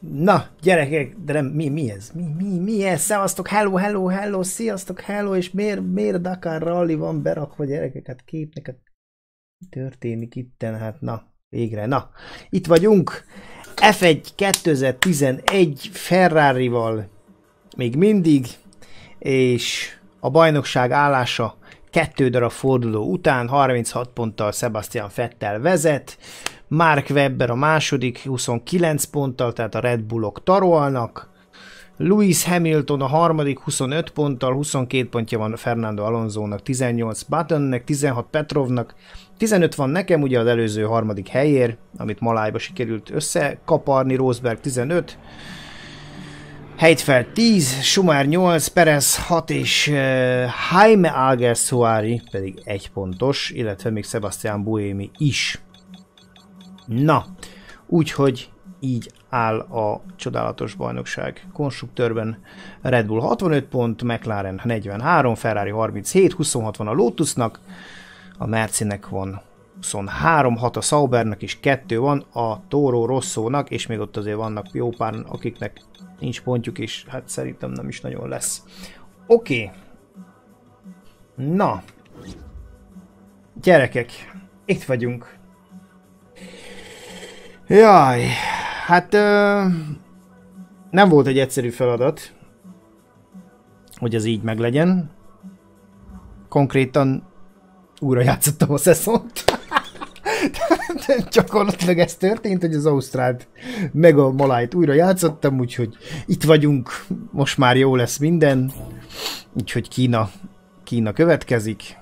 Na, gyerekek, de nem, mi ez? Mi ez? Szevasztok, hello, sziasztok, hello, és miért Dakar Rally van berakva, gyerekek? Hát képnek, hát történik itten, hát na, végre, na. Itt vagyunk, F1 2011 Ferrarival még mindig, és a bajnokság állása 2 darab forduló után, 36 ponttal Sebastian Vettel vezet, Mark Webber a második, 29 ponttal, tehát a Red Bullok tarolnak. Lewis Hamilton a harmadik, 25 ponttal, 22 pontja van Fernando Alonsónak, 18 Buttonnek, 16 Petrovnak, 15 van nekem, ugye az előző harmadik helyér, amit Malájba sikerült összekaparni, Rosberg 15, Heidfeld 10, Schumacher 8, Perez 6 és Jaime Alguersuari pedig 1 pontos, illetve még Sebastian Buemi is. Na, úgyhogy így áll a csodálatos bajnokság. Konstruktőrben Red Bull 65 pont, McLaren 43, Ferrari 37, 26 van a Lotusnak, a Mercinek van 23, 6 a Saubernek is 2 van, a Toro Rossónak, és még ott azért vannak jó páran, akiknek nincs pontjuk, és hát szerintem nem is nagyon lesz. Oké. Na. Gyerekek, itt vagyunk. Jaj, hát nem volt egy egyszerű feladat, hogy ez így meglegyen. Konkrétan újra játszottam a szezont. Gyakorlatilag ez történt, hogy az Ausztrált meg a Malájt újra játszottam, úgyhogy itt vagyunk, most már jó lesz minden. Úgyhogy Kína következik.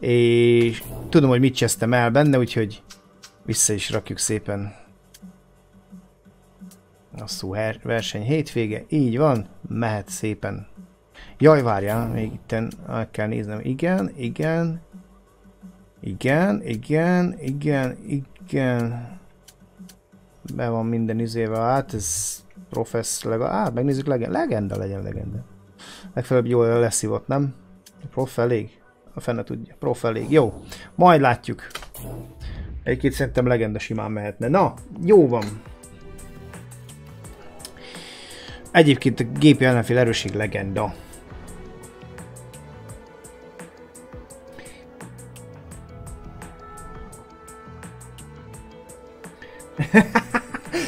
És tudom, hogy mit csesztem el benne, úgyhogy vissza is rakjuk szépen. A szó verseny hétvége, így van, mehet szépen. Jaj, várjál, még itten el kell néznem. Igen. Be van minden izével, hát ez professz legalább, megnézzük, legenda. Legfeljebb jól leszívott, nem? Prof elég? A fene tudja, prof elég, jó. Majd látjuk. Egy-két szerintem legenda simán mehetne. Na, jó van. Egyébként a gépi ellenfél erősség legenda.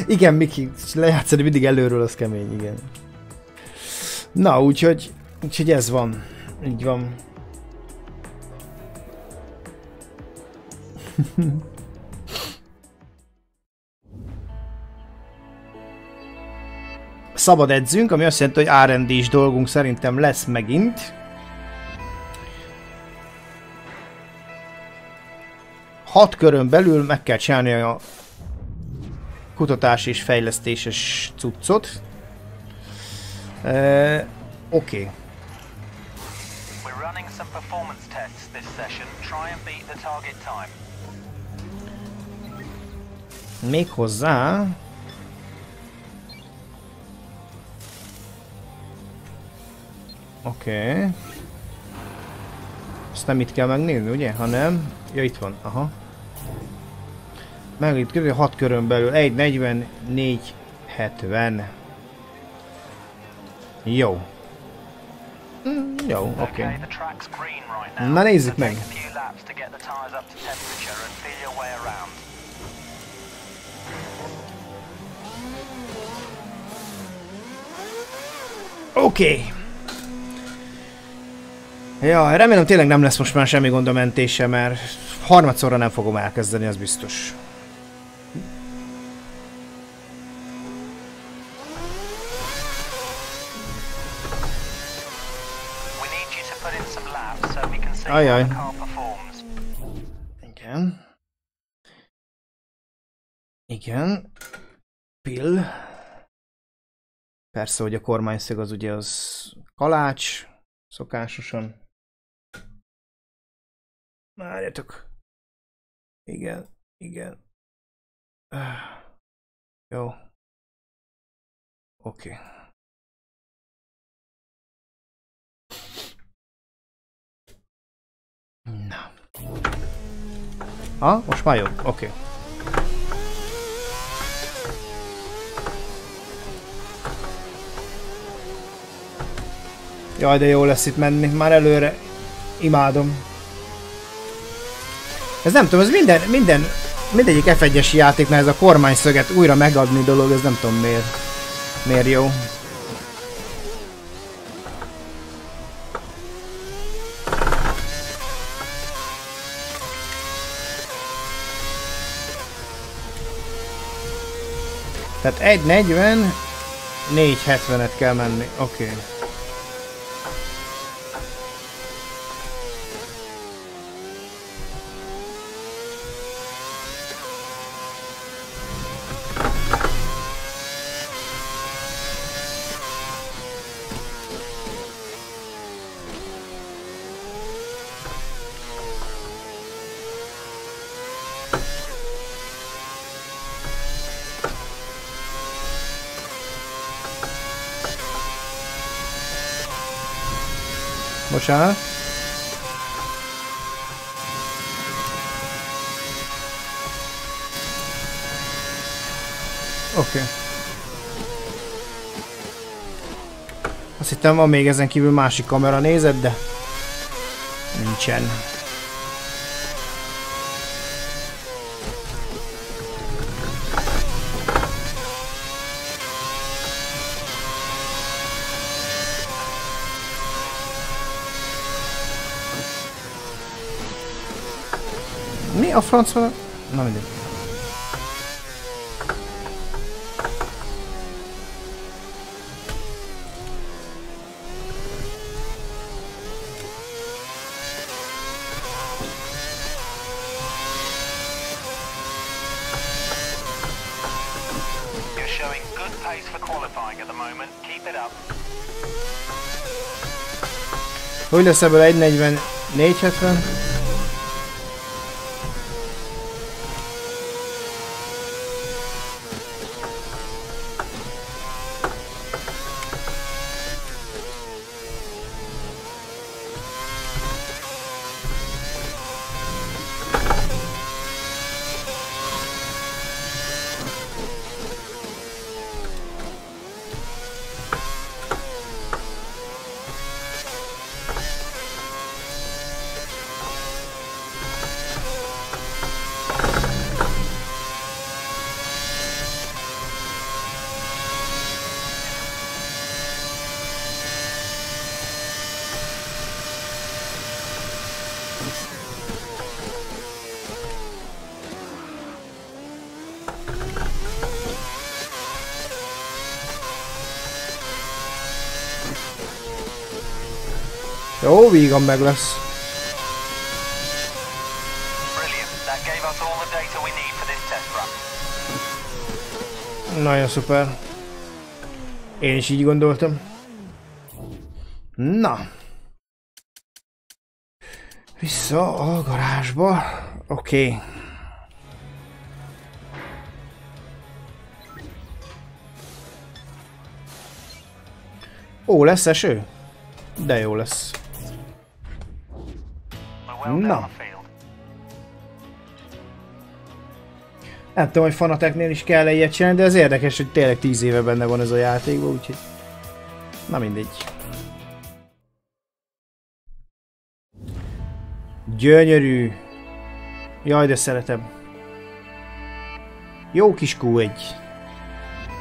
Igen, Miki, lejátszani mindig előről, az kemény, igen. Na, úgyhogy ez van. Így van. Szabad edzünk, ami azt jelenti, hogy R&D is dolgunk szerintem lesz megint. 6 körön belül meg kell csinálni a kutatás és fejlesztéses cuccot. Oké. Méghozzá... Oké. Ezt nem itt kell megnézni, ugye? Hanem... Ja, itt van, aha. Meg itt kb. 6 körön belül. 1.40, 4.70. Jó. Jó, oké. Na nézzük meg! Oké. Ja, remélem tényleg nem lesz most már semmi gond a mentése, mert harmadszorra nem fogom elkezdeni, az biztos. Ajaj. Igen. Igen. Pill. Persze, hogy a kormányszög az ugye az kalács. Szokásosan. Várjatok. Igen, igen. Jó. Oké. Na. Most már jó. Oké. Jaj, de jó lesz itt menni, már előre imádom. Ez nem tudom, ez mindegyik F1-es játéknál ez a kormányszöget újra megadni dolog, ez nem tudom miért jó. Tehát 1.40, 4.70-et kell menni, oké. Okay. Bocsánat. Oké. Azt hittem van még ezen kívül másik kamera nézed, de nincsen. A francba... Na mindegy. Hogy lesz ebből 1.40, 4.70? Jó, vígan meg lesz. Nagyon szuper. Én is így gondoltam. Na. Vissza a garázsba. Oké. Okay. Ó, lesz eső? De jó lesz. Na. Nem tudom, hogy Fanateknél is kell-e ilyet csinálni, de ez érdekes, hogy tényleg 10 éve benne van ez a játékban, úgyhogy... Na mindegy. Gyönyörű. Jaj, de szeretem. Jó kis Q1.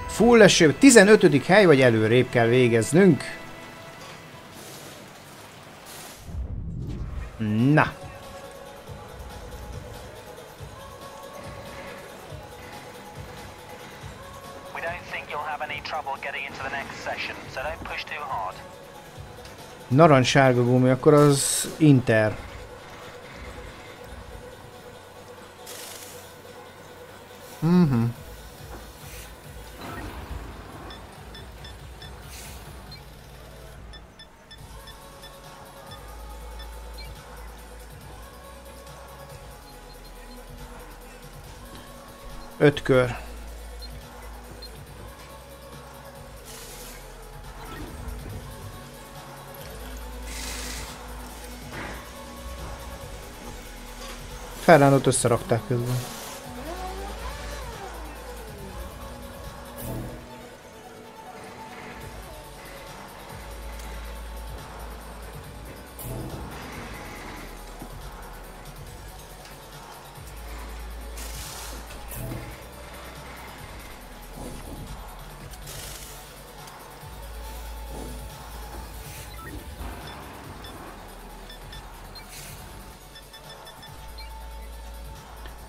Full eső, 15. hely, vagy előrébb kell végeznünk. Na. We don't think you'll have any trouble getting into the next session, so don't push too hard. Narancssárga gumi, akkor az Inter. Mhm. Öt kör. Fernandot összerakták közben.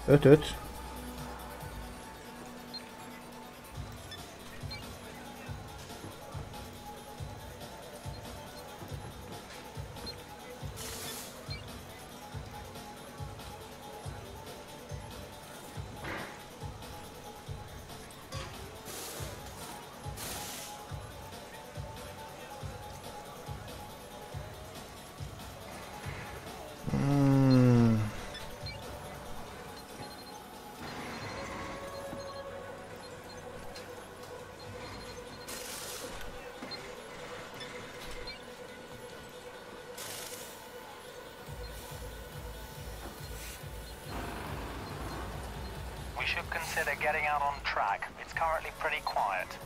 Öt. Consider getting out on track. It's currently pretty quiet.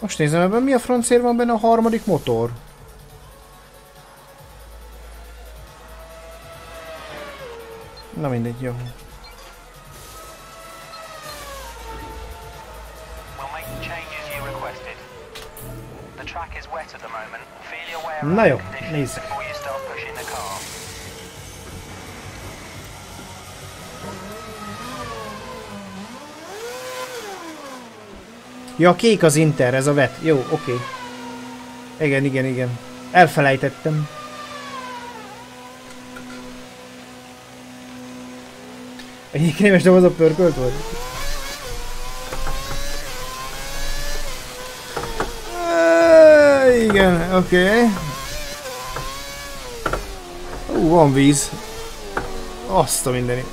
Most nézem, ebben mi a francért van benne a harmadik motor? Na mindegy, jó. Na jó, nézzük. Ja, kék az Inter, ez a vet. Jó, oké. Okay. Igen, igen, igen. Elfelejtettem. Egyik némes doboz a pörkölt volt? Igen, oké. Okay. Van víz. Azt a mindenit.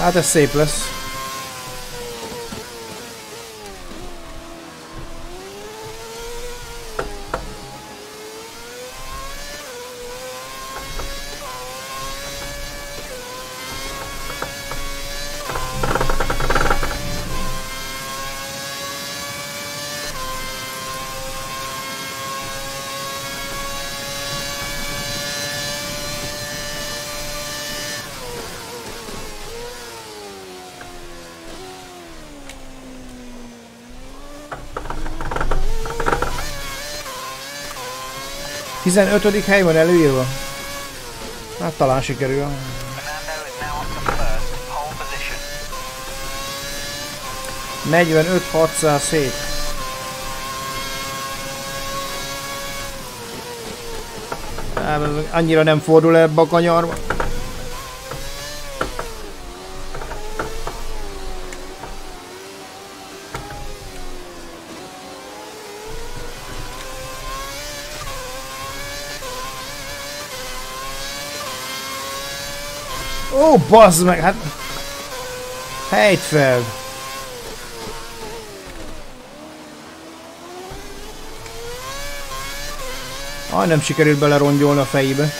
Hát ez szép lesz. A 15. hely van előírva? Hát talán sikerül. Fernando 45-607. Annyira nem fordul ebbe a kanyarba. Bazd meg, hát... Heidfeld! Aj, nem sikerült belerongolni a fejébe.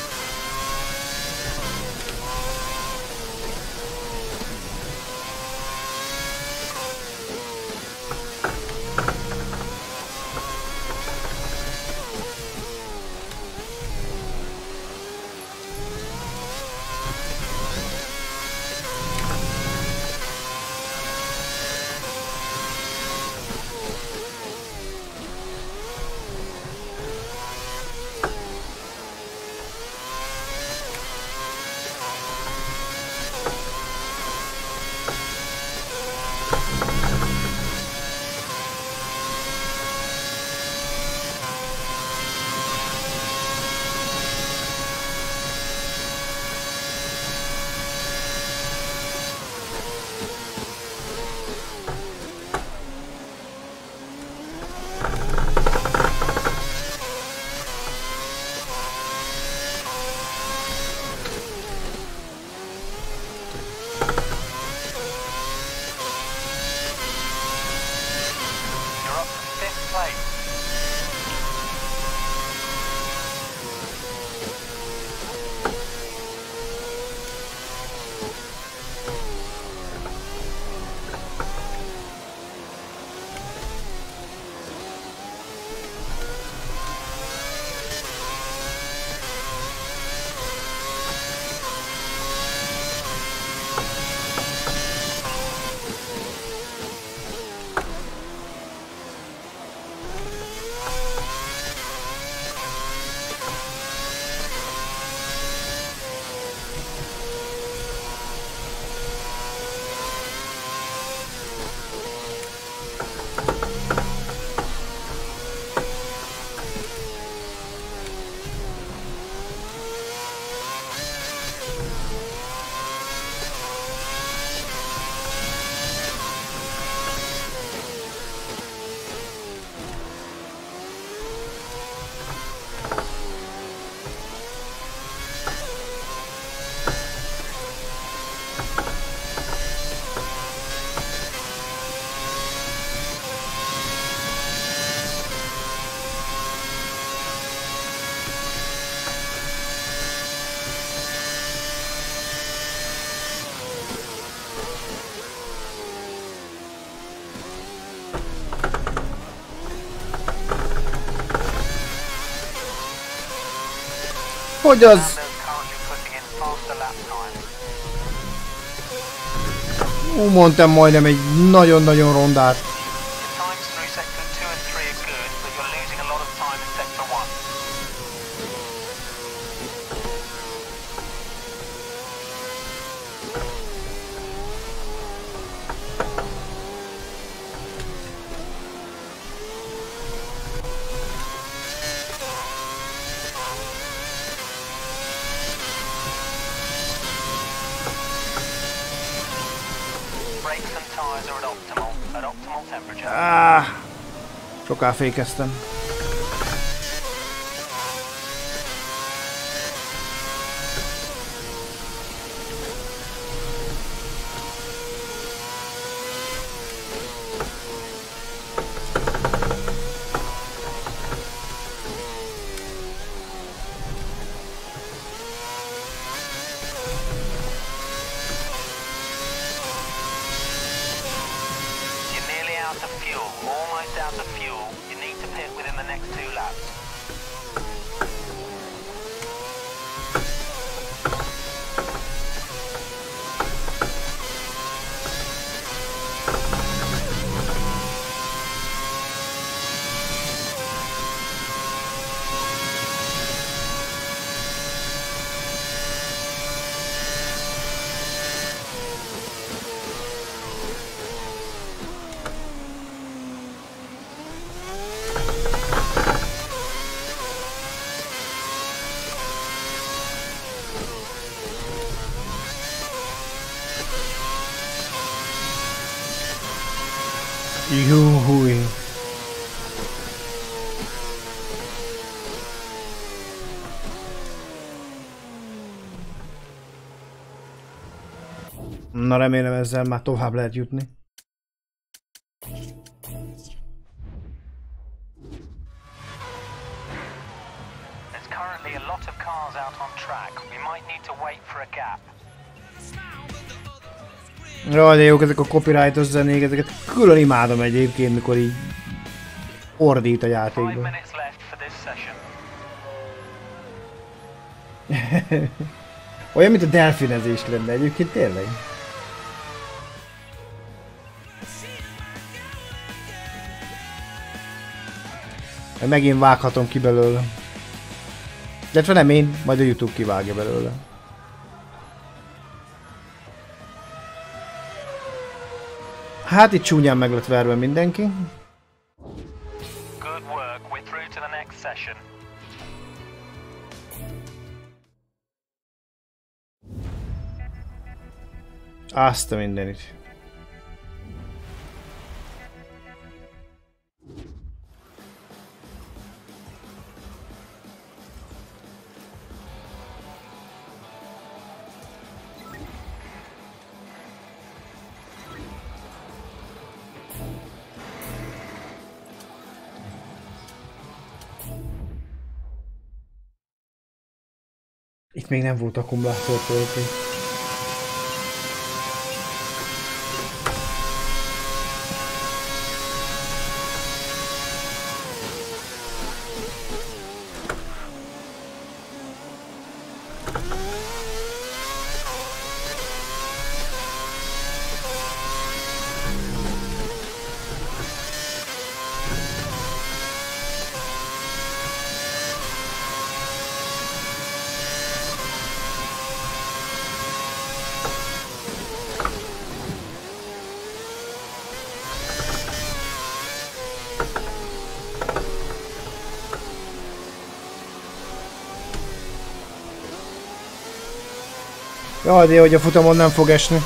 Hogy az? Mondtam majdnem egy nagyon-nagyon rondát. Soká fékeztem. Na remélem ezzel már tovább lehet jutni. Jaj, de jók ezek a copyrightos zenék, ezeket külön imádom egyébként, mikor így ordít a játékban. Olyan, mint a delfinezés lenne egyébként, tényleg. Megint vághatom ki belőle. De ha nem én, majd a YouTube kivágja belőle. Hát itt csúnyán meg lett verve mindenki. Azt a mindenit. Itt még nem volt akkumulátor töltő. Jaj, de hogy a futamon nem fog esni.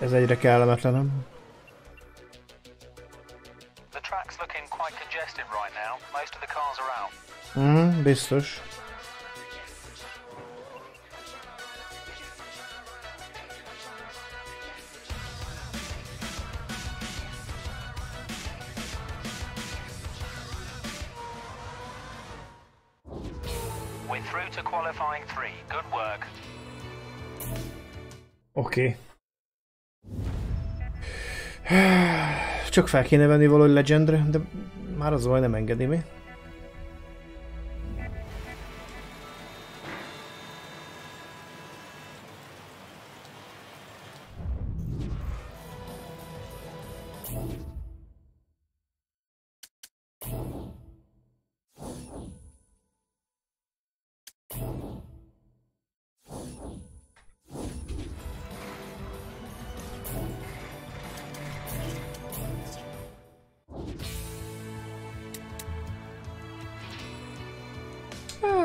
Ez egyre kellemetlenem. Biztos. Oké. Csak fel kéne venni valahogy Legendre, de már az vaj nem engedi mi.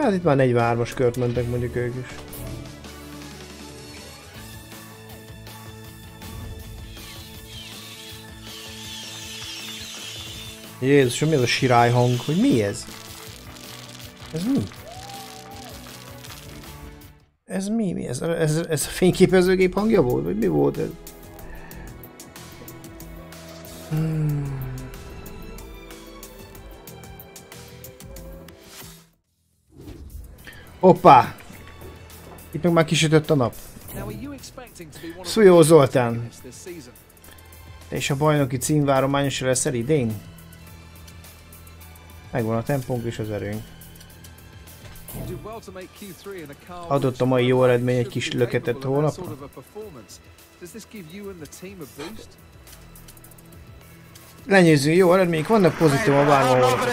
Hát itt már 43-as kört mentek mondjuk ők is. Jézusom, mi ez a sirály hang? Hogy mi ez? Ez mi? Ez mi? Mi ez? Ez a fényképezőgép hangja volt? Vagy mi volt ez? Hoppá! Itt meg már kisütött a nap. Szújó Zoltán! És a bajnoki cím várományos lesz el idén? Megvan a tempónk és az erőnk. Adott a mai jó eredmény egy kis löketet hónapra? Lenyőző jó eredmények, vannak pozitív a bárma hónapra.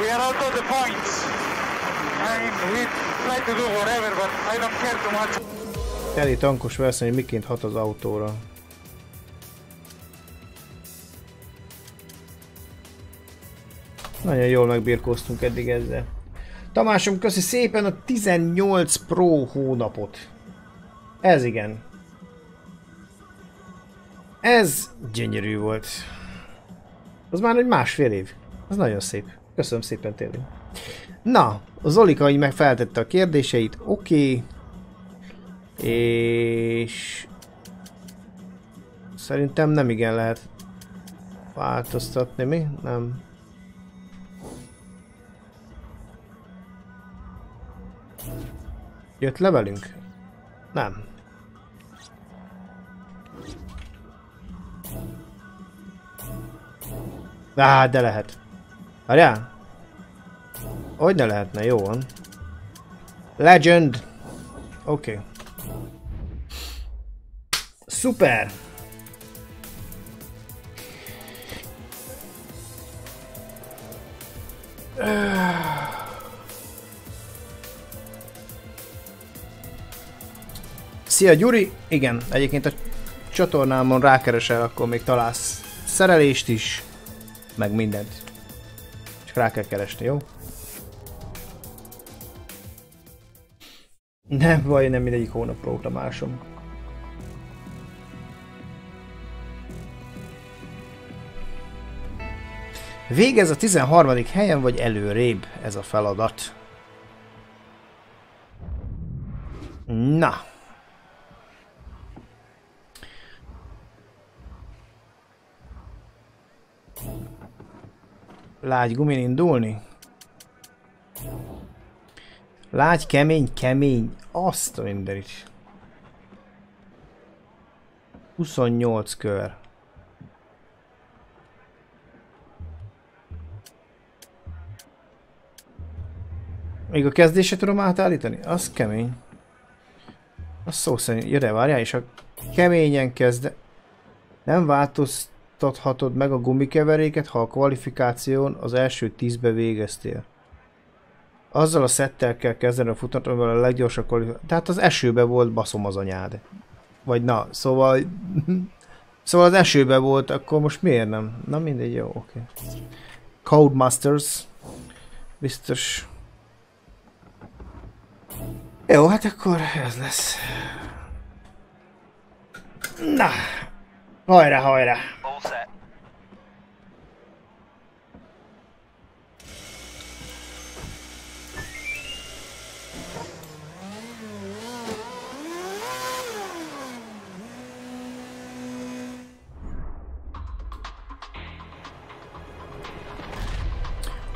We are out of the points. I mean, we try to do whatever, but I don't care too much. Teli tankos verseny, hogy miként hat az autóra. Nagyon jól megbirkóztunk eddig ezzel. Tamásom, köszi szépen a 18 Pro hónapot. Ez igen. Ez gyönyörű volt. Az már egy másfél év. Az nagyon szép. Köszönöm szépen tényleg. Na, a Zolika így megfeltette a kérdéseit. Oké. Okay. És... szerintem nem igen lehet változtatni, mi? Nem. Jött le velünk? Nem. Á, de lehet. Várjál? Hogy ne lehetne, jó van. Legend! Oké. Okay. Szuper! Szia Gyuri! Igen, egyébként a csatornámon rákeresel, akkor még találsz szerelést is, meg mindent. Csak rá kell keresni, jó? Nem baj, nem mindegyik hónapra óta másom. Végez a 13. helyen, vagy előrébb ez a feladat. Na. Lágy gumin indulni? Lágy, kemény, kemény. Azt a mindenit. 28 kör. Még a kezdésre tudom átállítani? Az kemény. Az szó szerint. Jöre, várjál, és a keményen kezd. Nem változtathatod meg a gumikeveréket, ha a kvalifikáción az első 10-be végeztél. Azzal a szettel kell kezdeni a futat, amivel a leggyorsabb kvalifikáció. Tehát az esőbe volt, baszom az anyád. Vagy na, szóval... szóval az esőbe volt, akkor most miért nem? Na mindegy, jó, oké. Okay. Codemasters. Biztos... jó, hát akkor ez lesz. Na! Hajrá, hajrá!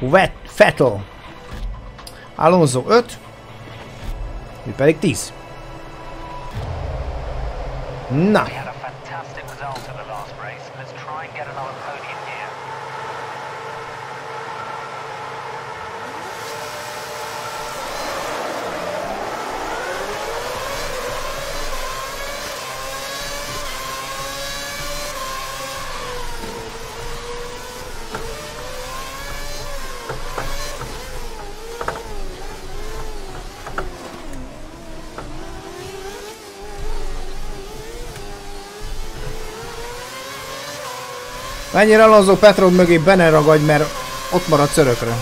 Vettel! Alonso 5. Mi pedig 10. Na! Mennyire Alonso Petrov mögé be ne ragadj, mert ott maradsz örökre.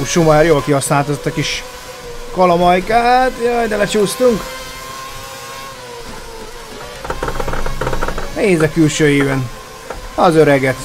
Ó, Schumacher jól kihasznált ezt a kis kalamajkát. Jaj, de lecsúsztunk. Nézd a külsőjében. Az öreget.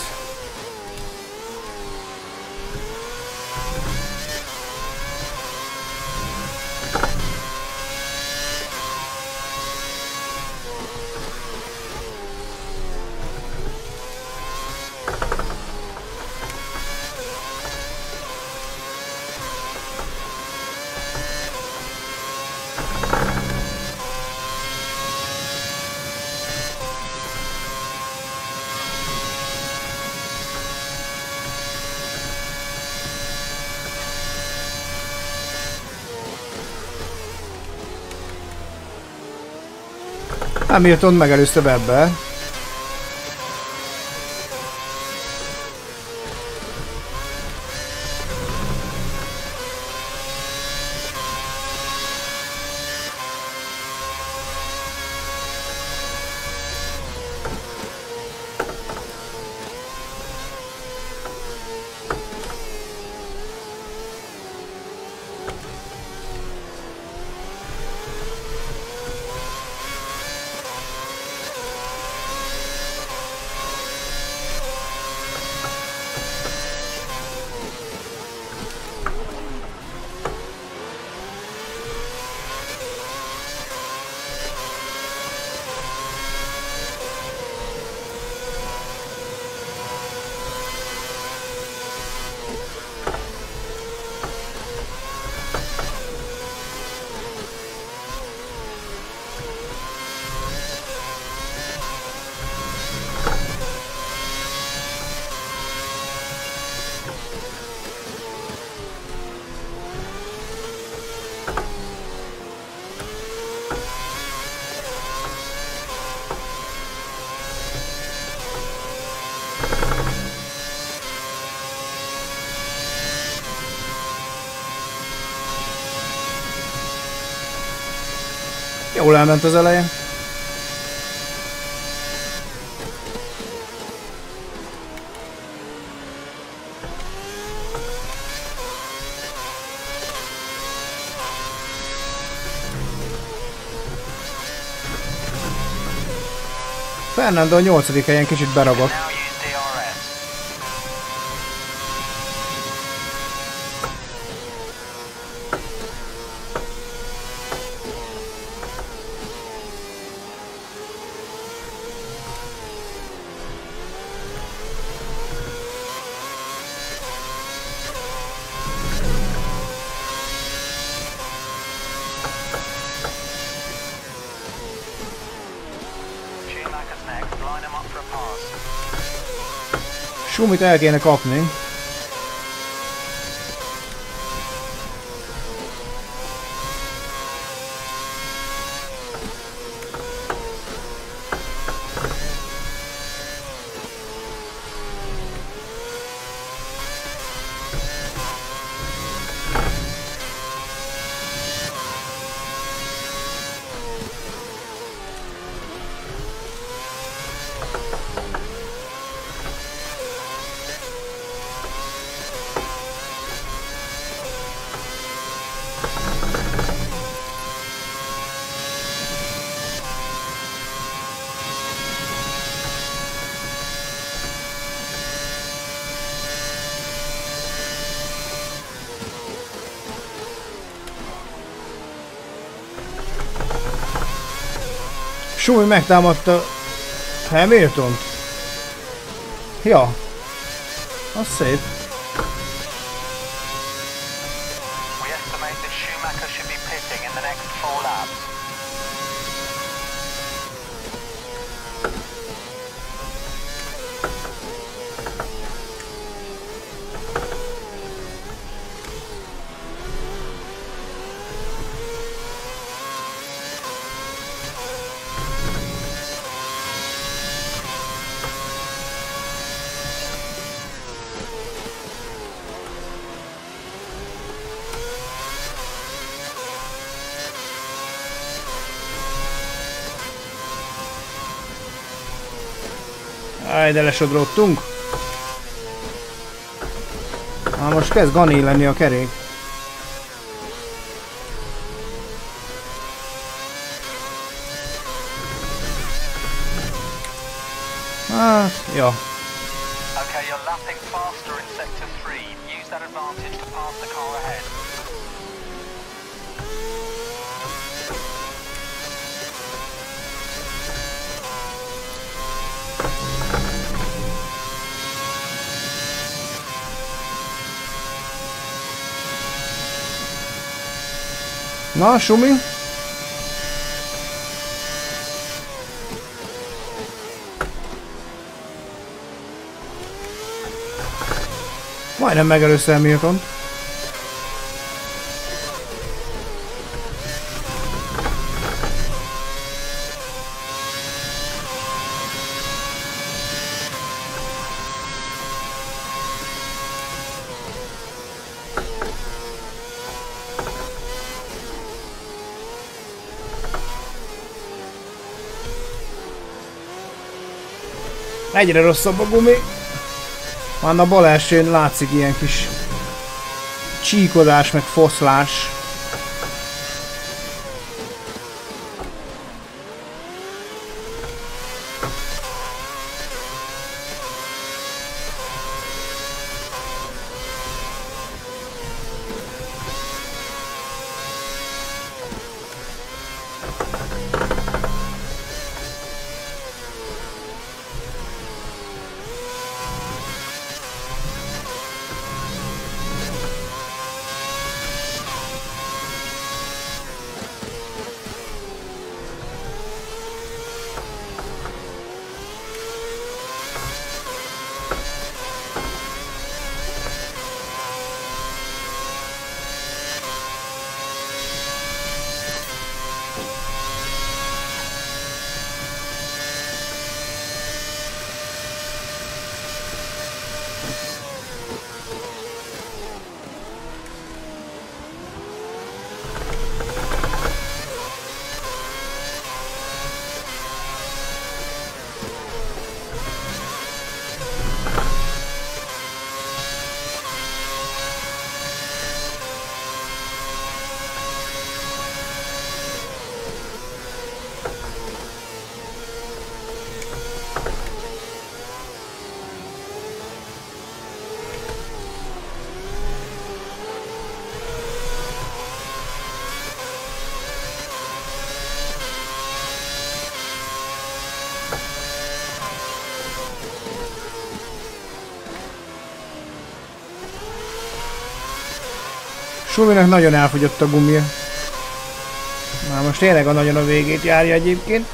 Hamilton megelőzte Webber. Jól elment az elején. Fernando a 8. helyen kicsit beragad. Sumit el kéne kapni. Sumi megtámadta Hamiltont. Ja, az szép. De lesodródtunk. Na most kezd gané lenni a kerék. Hát, jó. Na, Sumi? Majdnem megelőzte Hamiltont. Egyre rosszabb a gumi. Már a bal elsőn látszik ilyen kis csíkodás, meg foszlás. Suminak nagyon elfogyott a gumia. Már most tényleg a nagyon a végét járja egyébként.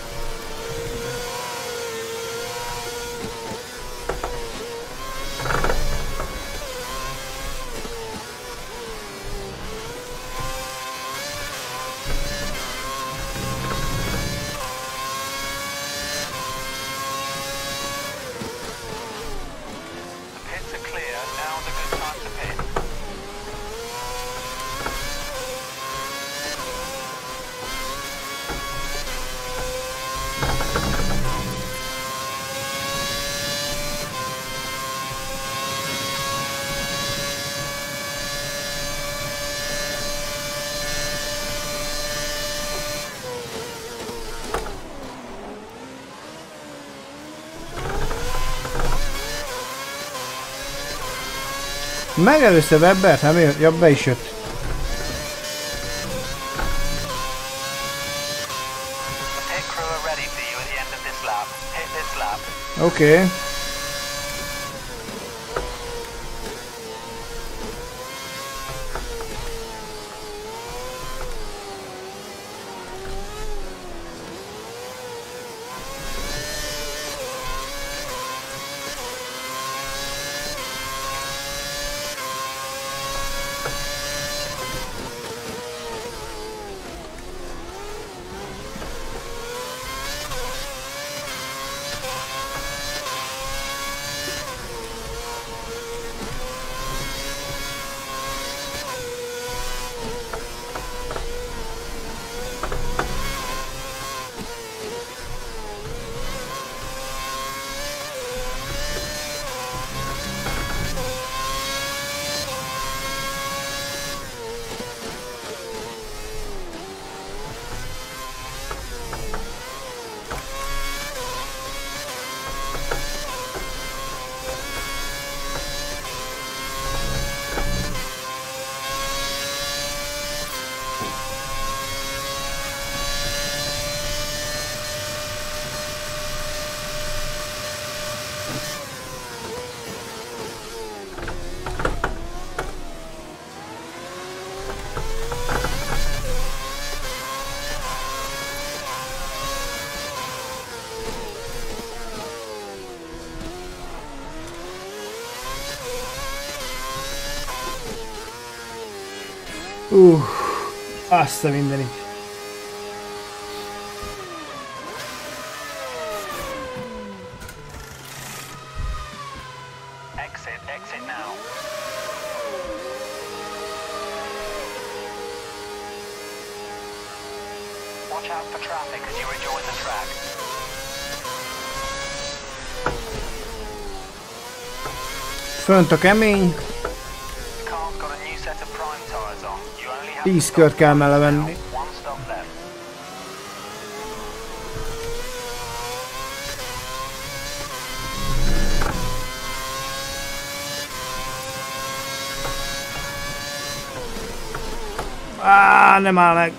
Megelőzte Webbert, nem jön? Ja, be is jött. Oké. Okay. Azt a mindenit. Exit now. Watch out for traffic as you rejoin the track. Fönt a kemény. 10 kört kell melevenni. Áááá, nem áll meg.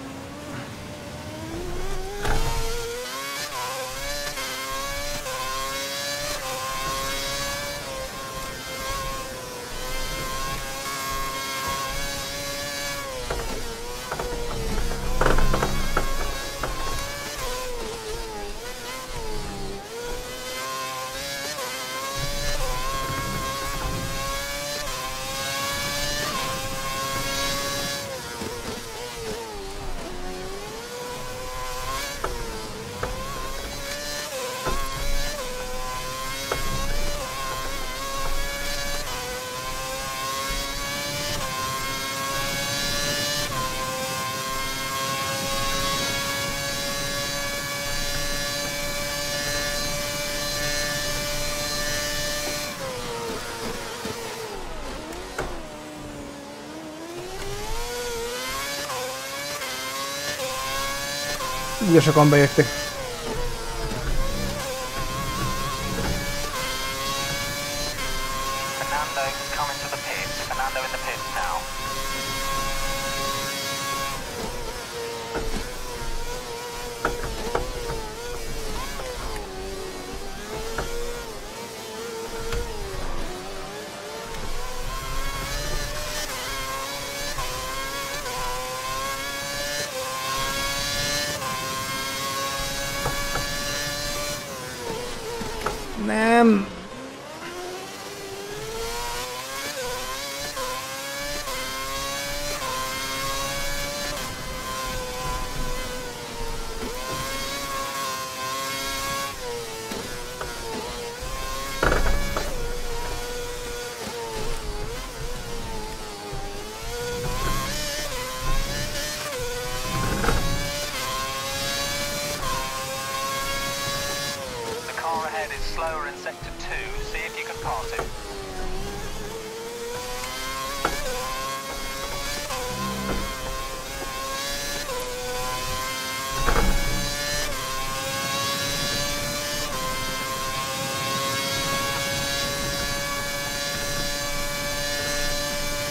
Ugye sokan bejöttek. Nem!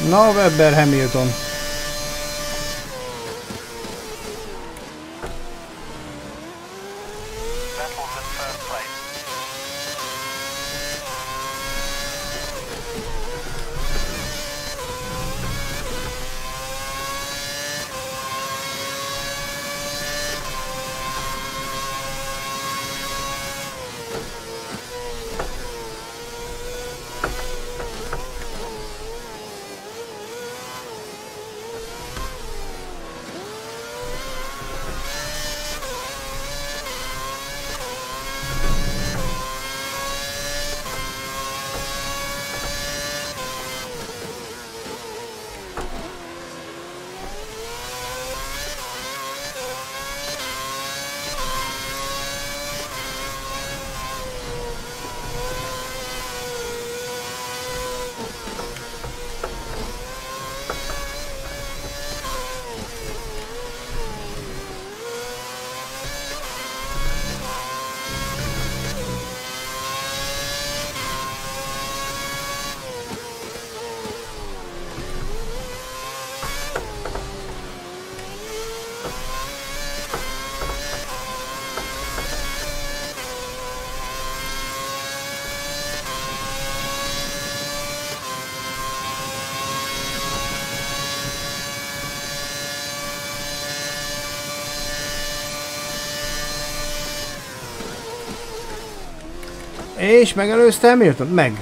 Na, Webber, Hamilton. És megelőztem, miért? Meg.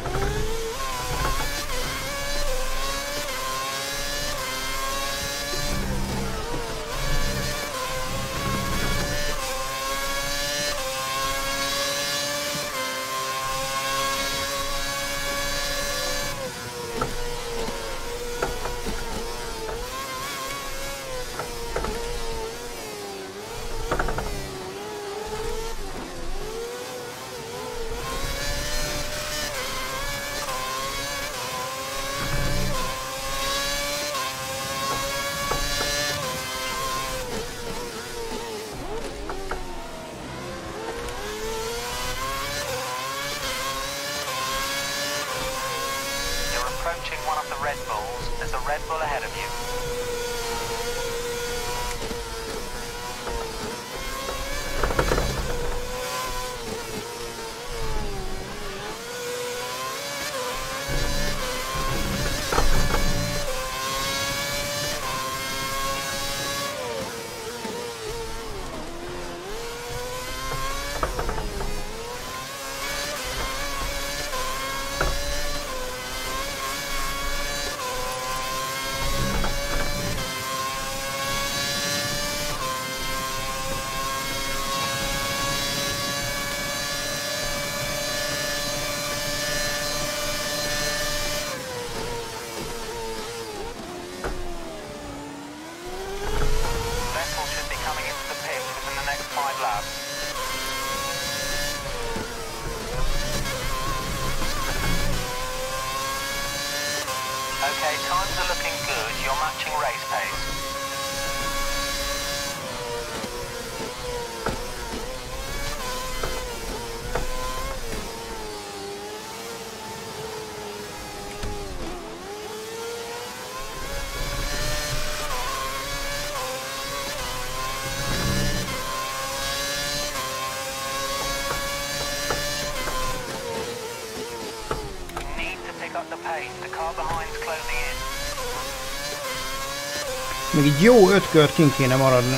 Még egy jó 5 kört kint kéne maradni.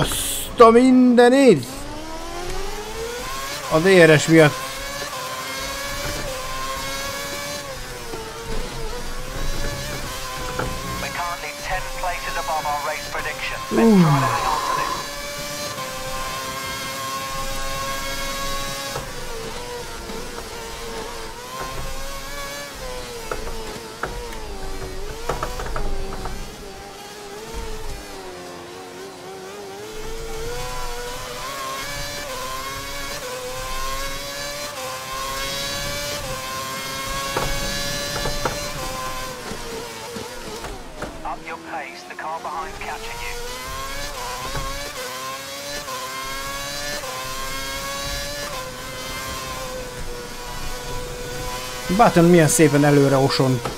Azt a mindenit! A DRS miatt. Button milyen szépen előre osont.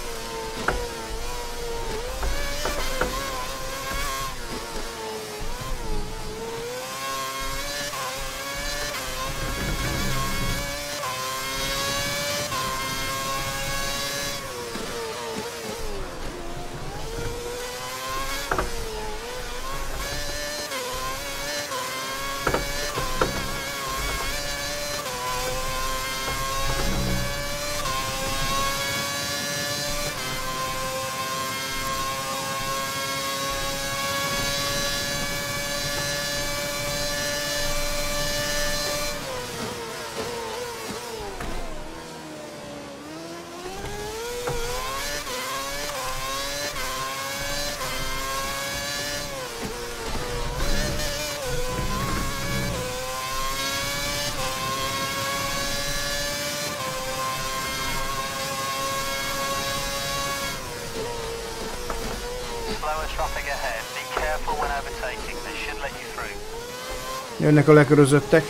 Jönnek a lekörözöttek.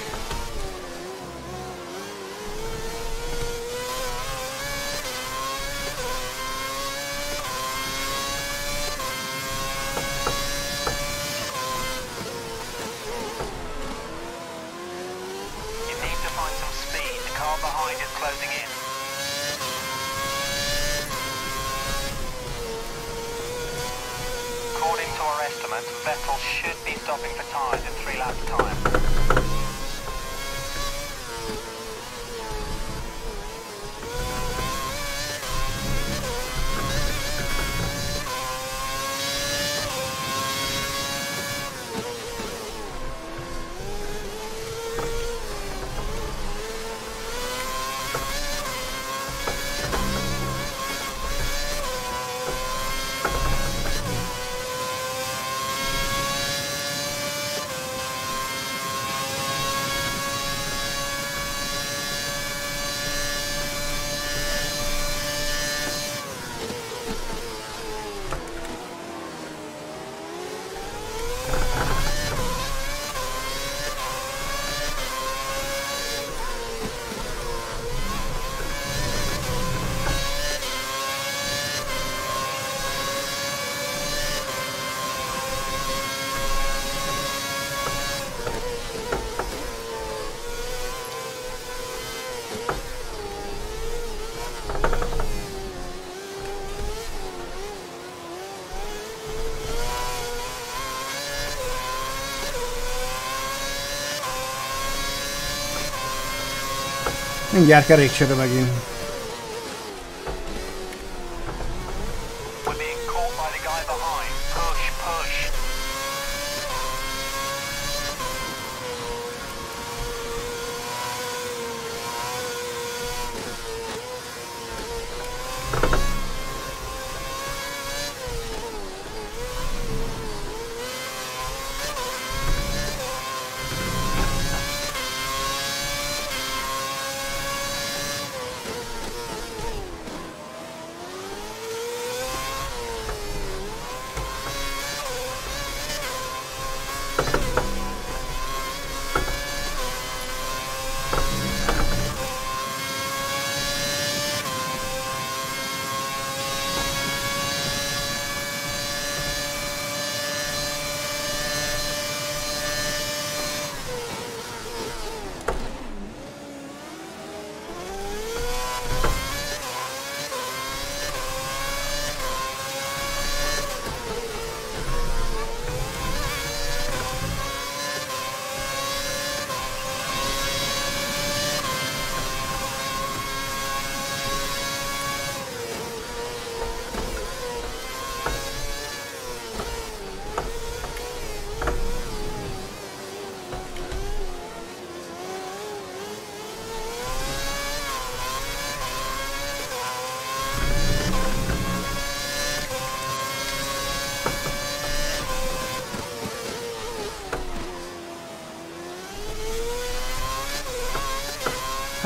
Mindjárt kerékcsere megint.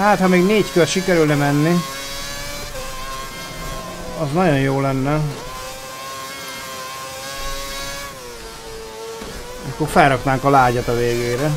Hát, ha még 4 kör sikerülne menni, az nagyon jó lenne. Akkor felraknánk a lágyat a végére.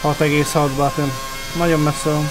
Hat egész 6 Button. Nagyon messze van.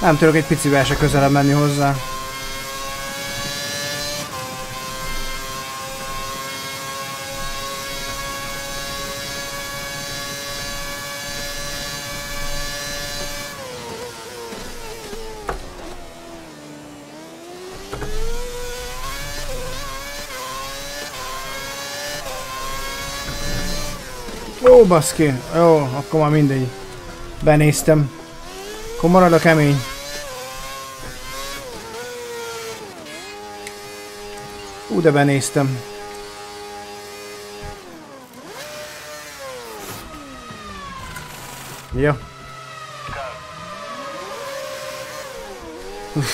Nem tudok egy picivel se közelebb menni hozzá. Ó, baszki! Jó, akkor már mindegy. Benéztem. Akkor marad a kemény. Ú, de benéztem. Ja. Uff.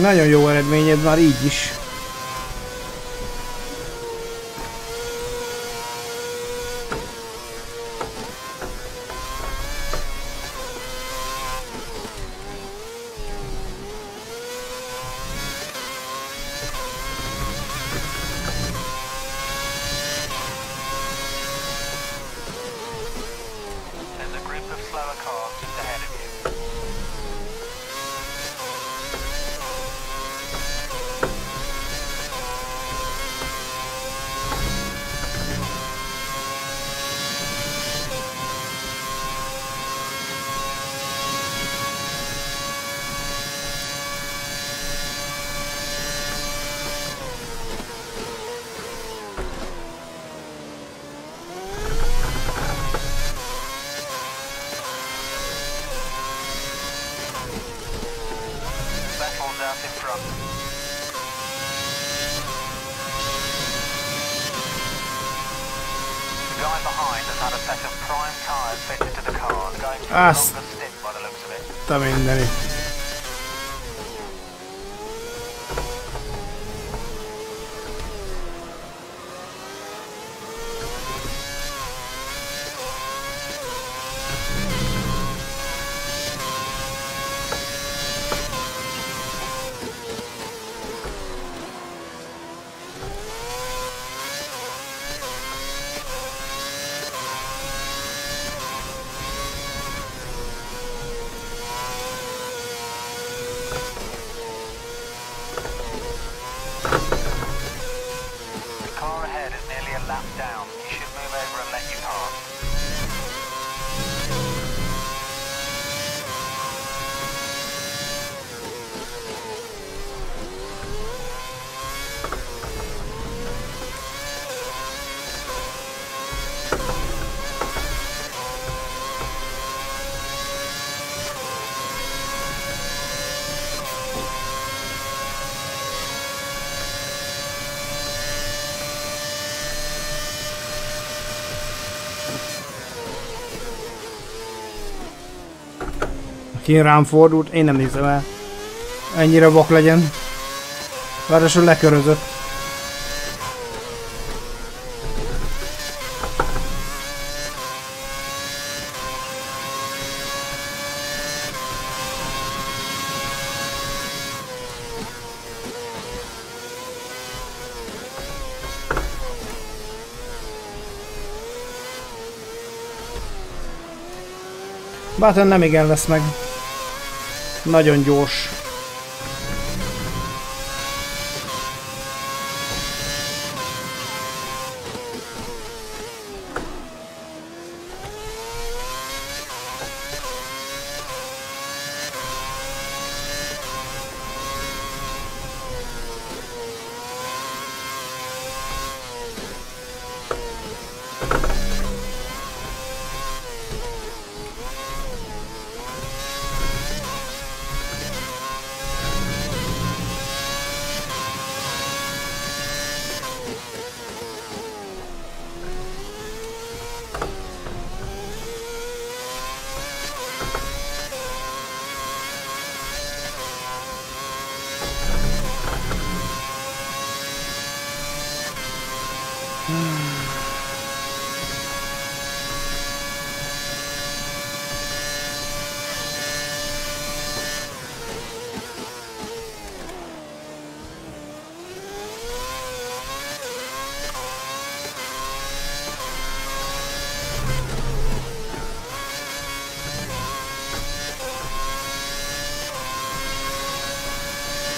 Nagyon jó eredményed már így is. Azt a mindenit. kint rám fordult, én nem hiszem el. Ennyire vak legyen. Ráadásul lekörözött. Button nem igen lesz meg. Nagyon gyors.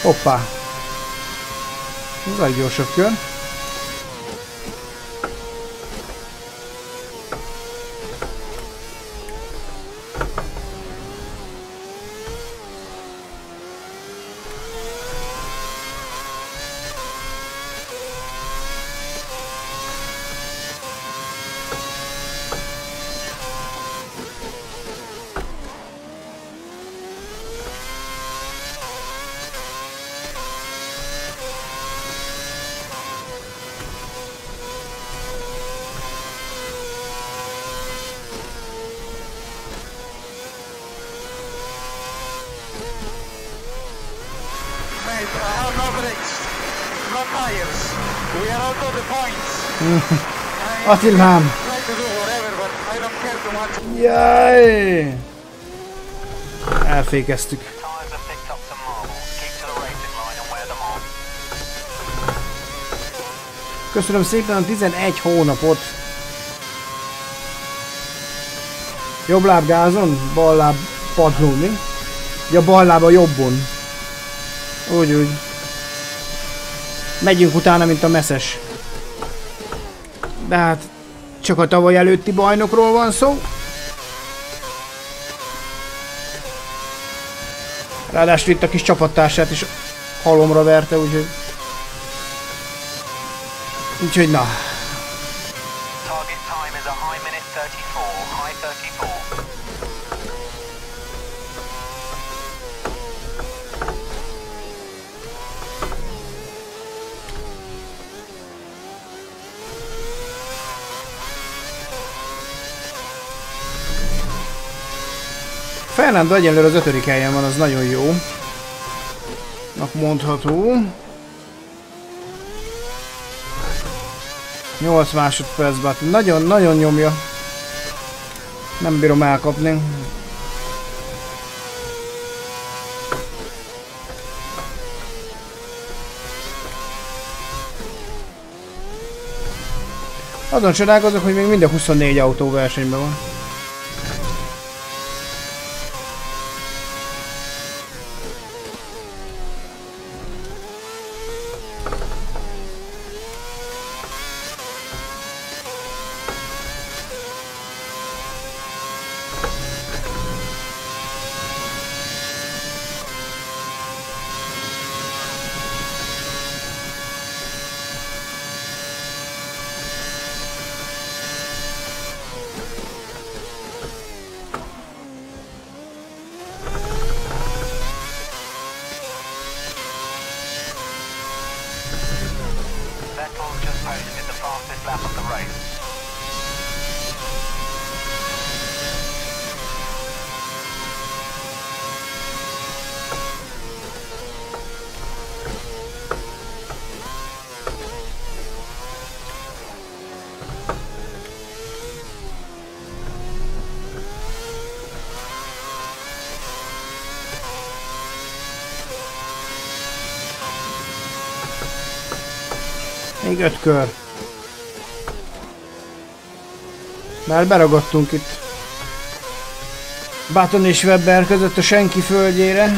Hoppá! Ez egy gyorsabb kör. Attilám! Jaj! Elfékeztük. Köszönöm szépen a 11 hónapot! Jobb láb gázon, bal láb padlón, mi? Ja, bal láb a jobbon. Úgy, úgy. Megyünk utána, mint a meszes. De hát csak a tavaly előtti bajnokról van szó. Ráadásul itt a kis csapattársát is halomra verte, úgyhogy... Úgyhogy na. Fernando egyelőre az 5. helyen van, az nagyon jó. Mondható. 8 másodperc, Button. Nagyon-nagyon nyomja. Nem bírom elkapni. Azon csodálkozok, hogy még mind a 24 autó versenyben van. Még 5 kör. Már beragadtunk itt Button és Webber között a senki földjére.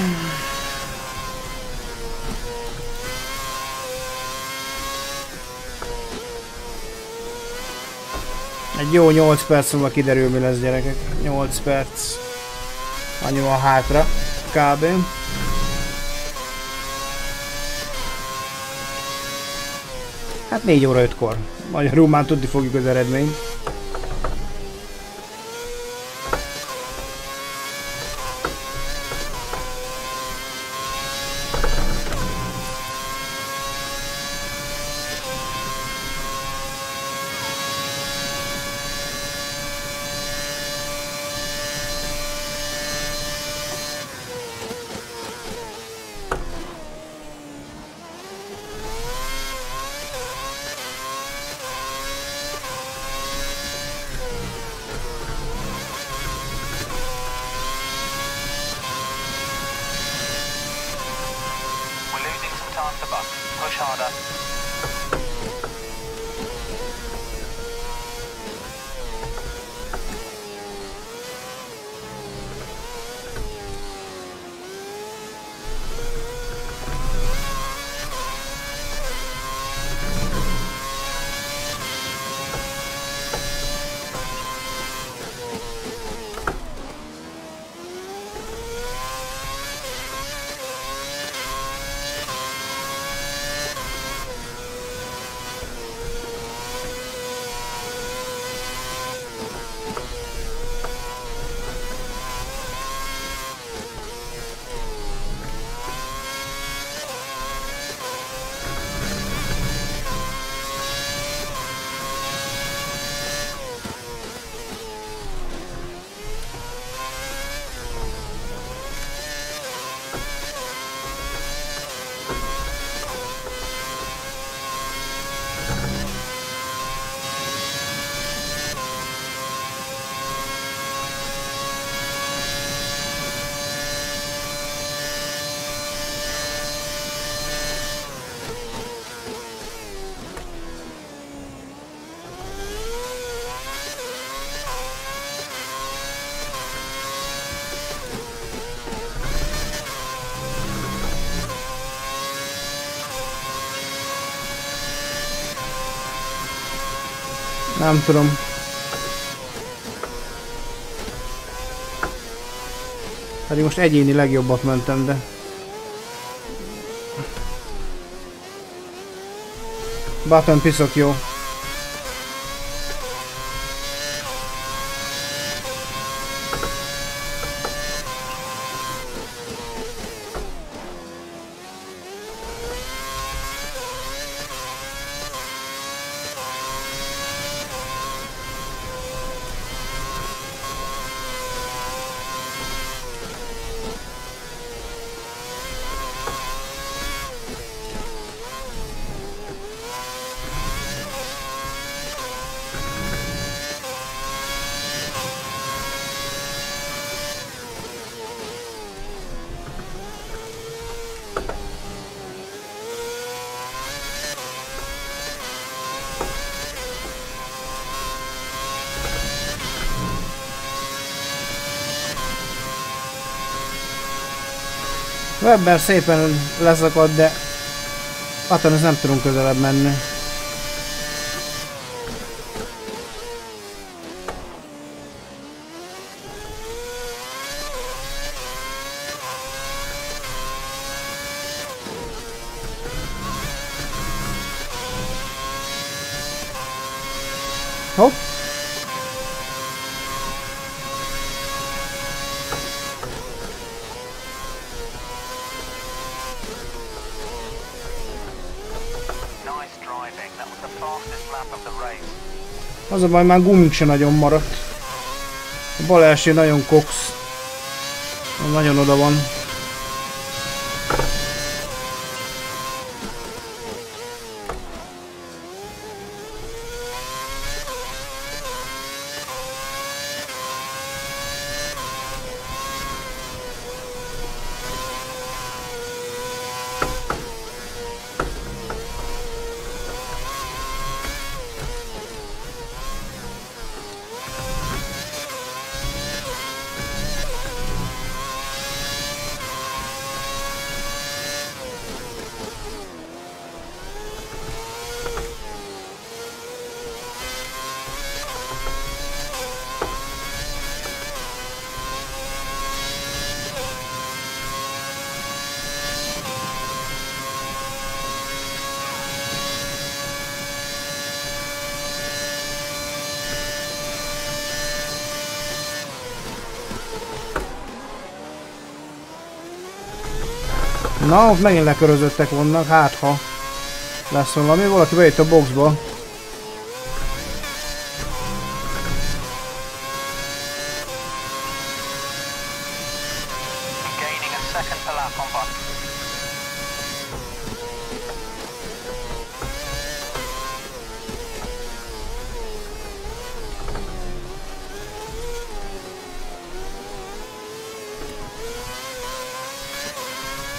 Egy jó 8 perc múlva kiderül, mi lesz, gyerekek. 8 perc. Annyi van hátra. Kb. Hát 4 óra 5-kor. Magyarul már tudni fogjuk az eredményt. Nem tudom. Pedig most egyéni legjobbat mentem, de... Button piszok jó. Webber szépen leszakad, de attól nem tudunk közelebb menni. Hopp! Az a baj, már gumink se nagyon maradt. A bal első nagyon koksz. Nagyon oda van. Na, ott megint lekörözöttek vannak, hát ha lesz valami, valaki bejött a boxba.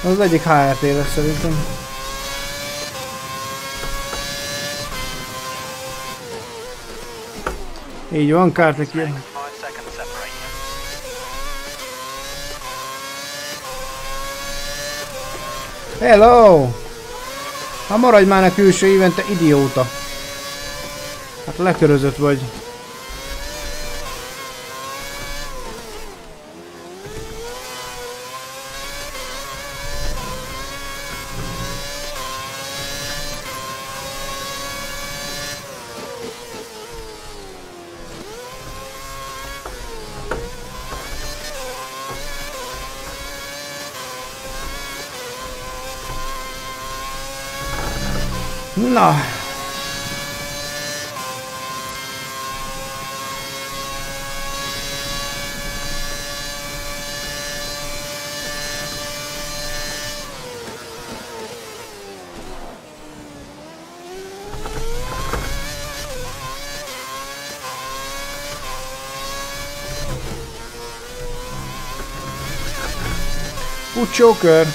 Az egyik HRT lesz szerintem. Így van, Kártek jön. Hello! Ha maradj már a külső éven, te idióta! Hát lekörözött vagy. Na. Joker.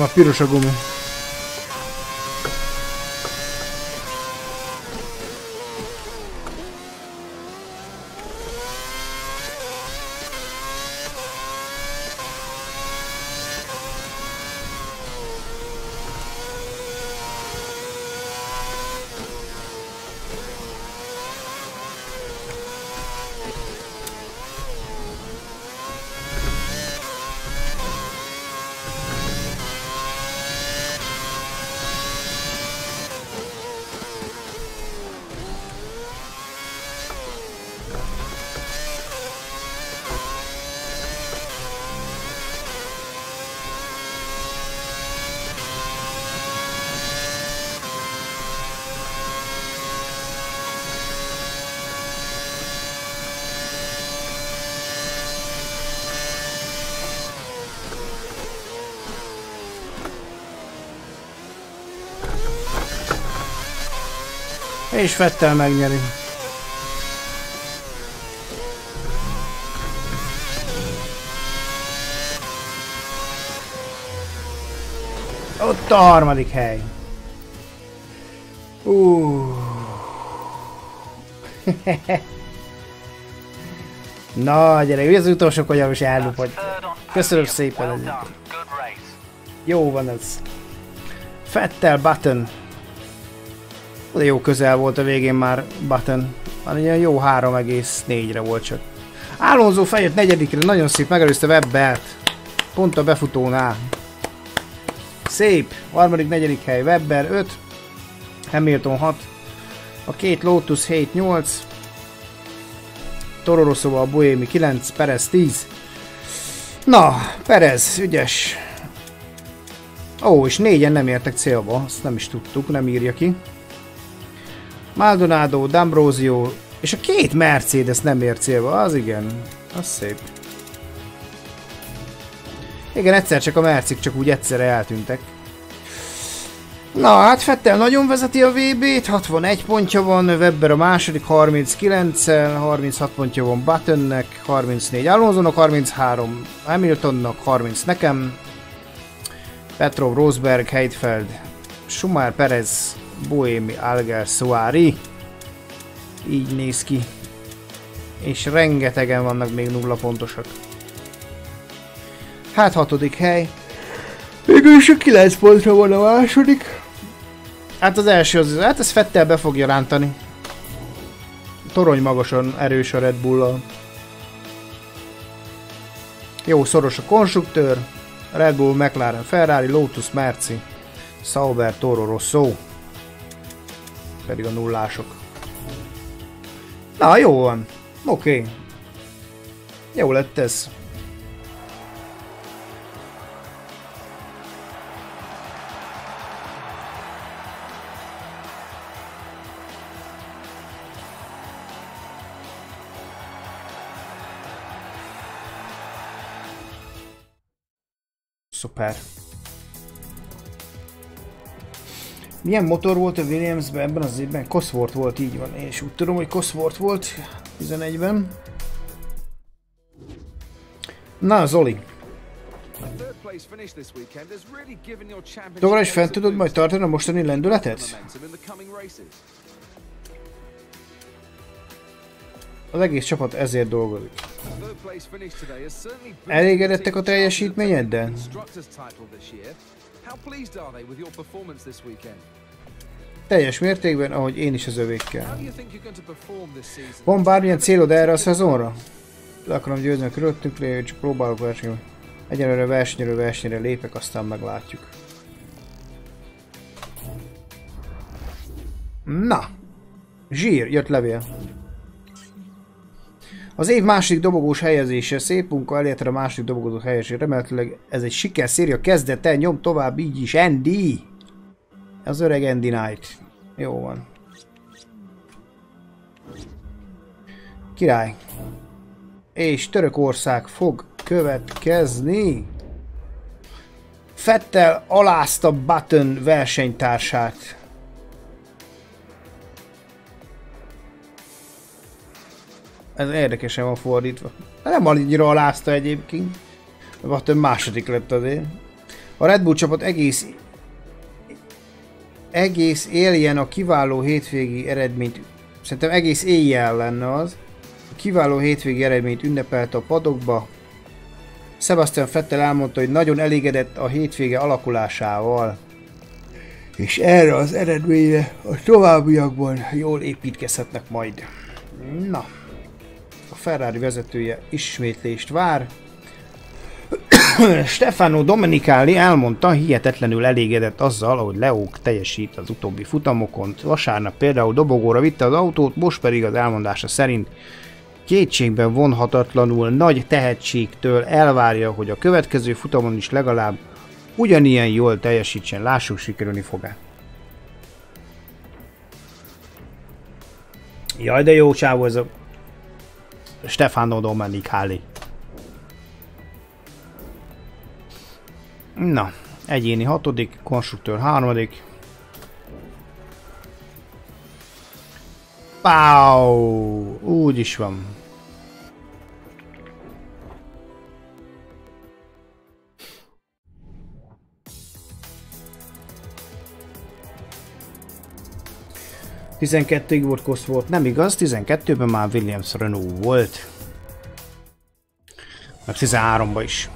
A piros a gumi. És Vettel megnyeri. Ott a harmadik hely. Na gyere, az utolsó kanyar is ellupadja. Köszönöm szépen ezért. Jó van ez. Vettel, Button. De jó közel volt a végén már Button. Már ilyen jó 3,4-re volt csak. Alonso feljött negyedikre, nagyon szép, megelőzte Webbert. Pont a befutónál. Szép, harmadik, negyedik hely, Webber 5, Hamilton 6, a két Lotus 7-8, Toro Rosso a Buemi 9, Perez 10. Na, Perez, ügyes. Ó, és négyen nem értek célba, azt nem is tudtuk, nem írja ki. Maldonado, D'Ambrosio, és a két Mercedes nem ér célba, az igen, az szép. Igen, egyszer csak a Mercik csak úgy egyszerre eltűntek. Na hát Vettel nagyon vezeti a VB-t, 61 pontja van, Webber a második 39-el, 36 pontja van Buttonnek, 34 Alonsonnak, 33 Hamiltonnak, 30 nekem, Petrov, Rosberg, Heidfeld, Schumacher, Perez, Buemi, Alguersuari. Így néz ki. És rengetegen vannak még nulla pontosak. Hát hatodik hely. Végül is a 9 pontra van a második. Hát az első az, hát ez Vettel be fogja rántani. Torony magasan erős a Red Bull-al. Jó, szoros a konstruktőr. Red Bull, McLaren, Ferrari, Lotus, Merci, Sauber, Toro Rosso. Pedig a nullások. Na, jó van. Oké. Okay. Jó lett ez. Szuper. Milyen motor volt a Williamsben ebben az évben? Cosworth volt, így van. És úgy tudom, hogy Cosworth volt 11-ben. Na, Zoli. Tovább is fent tudod majd tartani a mostani lendületet? Az egész csapat ezért dolgozik. Elégedettek a teljesítményeddel? Teljes mértékben, ahogy én is az övékkel. Van bármilyen célod erre a szezonra? Le akarom győzni a körülöttünk lévő, csak próbálok versenyre. Egyelőre versenyre lépek, aztán meglátjuk. Na! Zsír, jött levél. Az év második dobogós helyezése, szép munka, elérted a második dobogós helyezésre, remélhetőleg ez egy sikerszéria kezdete, nyom tovább így is, Andy! Az öreg Andy Knight. Jó van. Király. És Törökország fog következni. Vettel alázta Button versenytársát. Ez érdekesen van fordítva. Nem annyira alázta egyébként. Button második lett azért. A Red Bull csapat egész éljen a kiváló hétvégi eredményt. Szerintem egész éjjel lenne az. A kiváló hétvégi eredményt ünnepelte a padokba. Sebastian Vettel elmondta, hogy nagyon elégedett a hétvége alakulásával. És erre az eredményre a továbbiakban jól építkezhetnek majd. Na. A Ferrari vezetője ismétlést vár. Stefano Domenicali elmondta, hihetetlenül elégedett azzal, ahogy Leók teljesít az utóbbi futamokon. Vasárnap például dobogóra vitte az autót, most pedig az elmondása szerint kétségben vonhatatlanul nagy tehetségtől elvárja, hogy a következő futamon is legalább ugyanilyen jól teljesítsen. Lássuk, sikerülni fog-e. Jaj, de jó csávó ez a Stefano Domenicali. Na, egyéni hatodik, konstruktőr harmadik. Páu! Úgy is van. Tizenkettőig volt Cosworth, nem igaz, 12-ben már Williams Renault volt. Meg 13-ban is.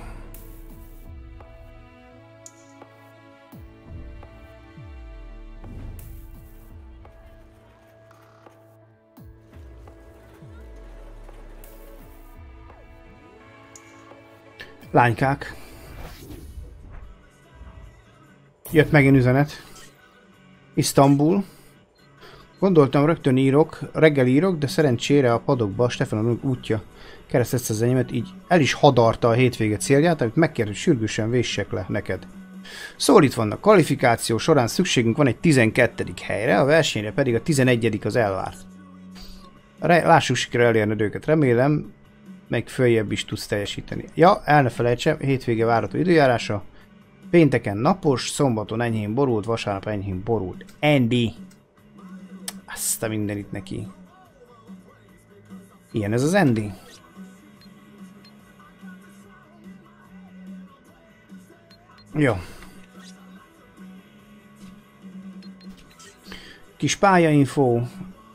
Lánykák. Jött megint üzenet. Isztambul. Gondoltam, rögtön írok, reggel írok, de szerencsére a padokba Stefano útja keresztezte az enyémet, így el is hadarta a hétvége célját, amit megkért, hogy sürgősen véssek le neked. Szóval itt vannak, kvalifikáció során szükségünk van egy 12. helyre, a versenyre pedig a 11. az elvárt. Lássuk, sikerül elérned őket, remélem, meg följebb is tudsz teljesíteni. Ja, el ne felejtsem, hétvége várható időjárása, pénteken napos, szombaton enyhén borult, vasárnap enyhén borult. Andy! Azt a mindenit neki. Ilyen ez az Andy. Jó. Kis pályainfó,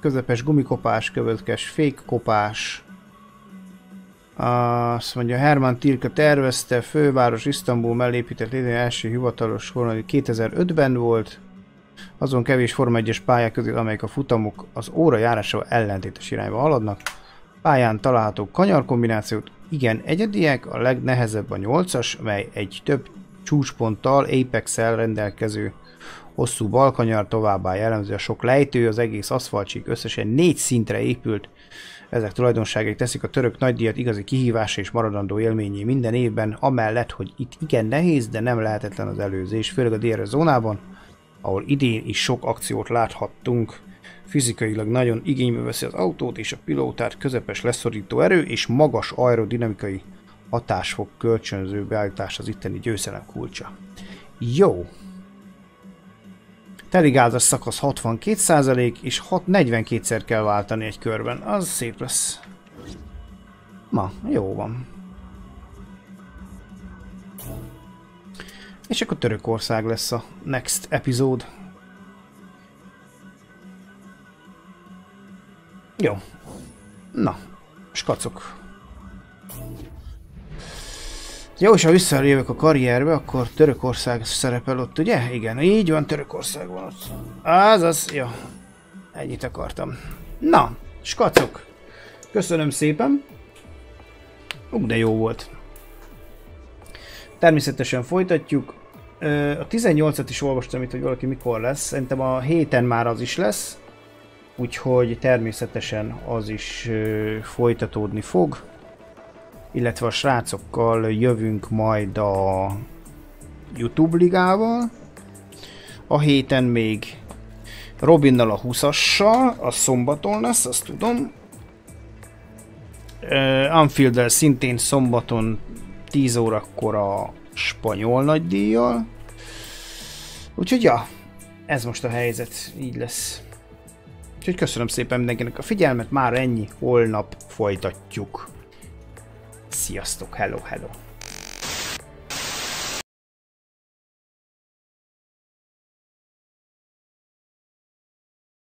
közepes gumikopás, követkes fékkopás. Azt mondja, Herman Tilke tervezte, főváros Isztambul mellé épített első hivatalos formai 2005-ben volt. Azon kevés Forma 1-es pályák közül, amelyek a futamok az óra járásával ellentétes irányba haladnak. Pályán található kanyarkombinációt Igen, egyediek, a legnehezebb a 8-as, mely egy több csúcsponttal, apex-el rendelkező hosszú balkanyar, továbbá jellemző a sok lejtő, az egész aszfaltsík összesen 4 szintre épült. Ezek tulajdonságai teszik a török nagydíjat igazi kihívás és maradandó élményé minden évben, amellett, hogy itt igen nehéz, de nem lehetetlen az előzés, főleg a DRS zónában, ahol idén is sok akciót láthattunk. Fizikailag nagyon igénybe veszi az autót és a pilótát, közepes leszorító erő és magas aerodinamikai hatásfok kölcsönző beállítás az itteni győzelem kulcsa. Jó! Teligázas szakasz 62% és 42-szer kell váltani egy körben, az szép lesz. Na, jó van. És akkor Törökország lesz a next epizód. Jó. Na, skacok. Jó, és ha visszajövök a karrierbe, akkor Törökország szerepel ott, ugye? Igen, így van, Törökország van ott. Azaz, jó. Ennyit akartam. Na, skacok. Köszönöm szépen. De jó volt. Természetesen folytatjuk. A 18-at is olvastam itt, hogy valaki mikor lesz. Szerintem a héten már az is lesz. Úgyhogy természetesen az is folytatódni fog. Illetve a srácokkal jövünk majd a YouTube ligával. A héten még Robinnal a 20-assal, a szombaton lesz, azt tudom. Anfielddel szintén szombaton 10 órakor a spanyol nagydíjjal. Úgyhogy ja, ez most a helyzet, így lesz. Úgyhogy köszönöm szépen mindenkinek a figyelmet, már ennyi, holnap folytatjuk. Sziasztok, hello, hello!